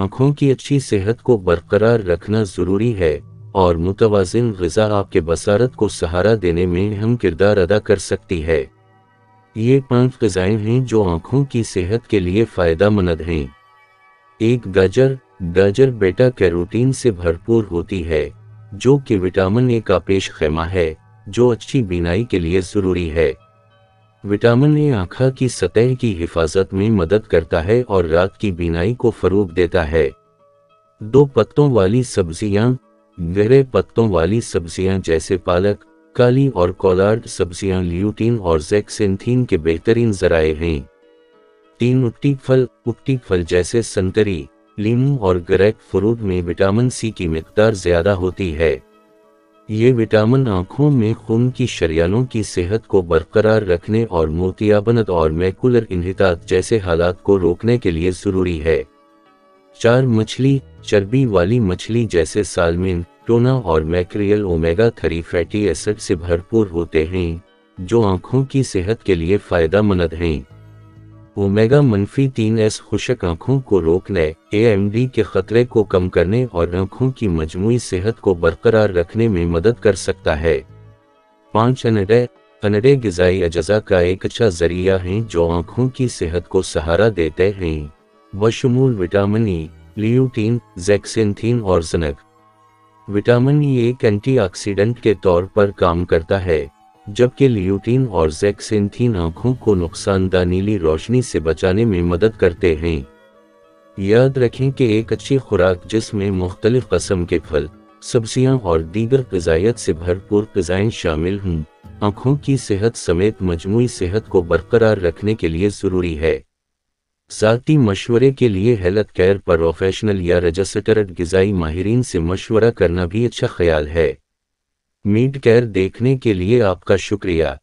आँखों की अच्छी सेहत को बरकरार रखना ज़रूरी है और मुतवाज़िन ग़िज़ा आपके बसारत को सहारा देने में अहम किरदार अदा कर सकती है। ये 5 ग़िज़ाएँ हैं जो आँखों की सेहत के लिए फ़ायदेमंद हैं। 1 गाजर। गाजर बेटा कैरोटीन से भरपूर होती है जो कि विटामिन ए का पेशखैमा है जो अच्छी बीनाई के लिए ज़रूरी है। विटामिन ए आँखा की सतह की हिफाजत में मदद करता है और रात की बीनाई को फ़रोग़ देता है। 2 पत्तों वाली सब्जियाँ। गहरे पत्तों वाली सब्जियाँ जैसे पालक, काली और कोलार्ड सब्जियाँ ल्यूटीन और जैक्सेंथीन के बेहतरीन ज़राए हैं। 3 उट्टी फल जैसे संतरी, लीमू और ग्रेप फ्रूट में विटामिन सी की मिक़दार ज़्यादा होती है। ये विटामिन आँखों में खून की शरियानों की सेहत को बरकरार रखने और मोतियाबिंद और मैकुलर इन्हिताज जैसे हालात को रोकने के लिए ज़रूरी है। 4 मछली। चर्बी वाली मछली जैसे सालमन, टोना और मैक्रियल ओमेगा-3 फैटी एसिड से भरपूर होते हैं जो आँखों की सेहत के लिए फ़ायदेमंद हैं। ओमेगा-3 खुशक आँखों को रोकने, AMD के ख़तरे को कम करने और आँखों की मजमूई सेहत को बरकरार रखने में मदद कर सकता है। 5 अनडे। अनडे ग़िज़ाई अज़ा का एक अच्छा ज़रिया है जो आँखों की सेहत को सहारा देते हैं, बशमूल विटामिन ई, ल्यूटीन, जैक्सेंथीन और ज़नक। विटामिन ई एक एंटीऑक्सीडेंट के तौर पर काम करता है जबकि ल्यूटीन और जैक्सेंथीन आँखों को नुकसानदायक नीली रोशनी से बचाने में मदद करते हैं। याद रखें कि एक अच्छी खुराक जिसमें मुख्तलिफ किस्म के फल, सब्जियाँ और दीगर ग़िज़ायत से भरपूर ग़िज़ाएँ शामिल हों, आँखों की सेहत समेत मजमूई सेहत को बरकरार रखने के लिए ज़रूरी है। ज़ाती मशवरे के लिए हेल्थ केयर प्रोफेशनल या रजिस्टर्ड ग़िज़ाई माहिरीन से मशवरा करना भी अच्छा ख्याल है। मीड केयर देखने के लिए आपका शुक्रिया।